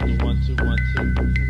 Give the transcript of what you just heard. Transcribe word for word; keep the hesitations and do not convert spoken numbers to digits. Ancestor one two one two.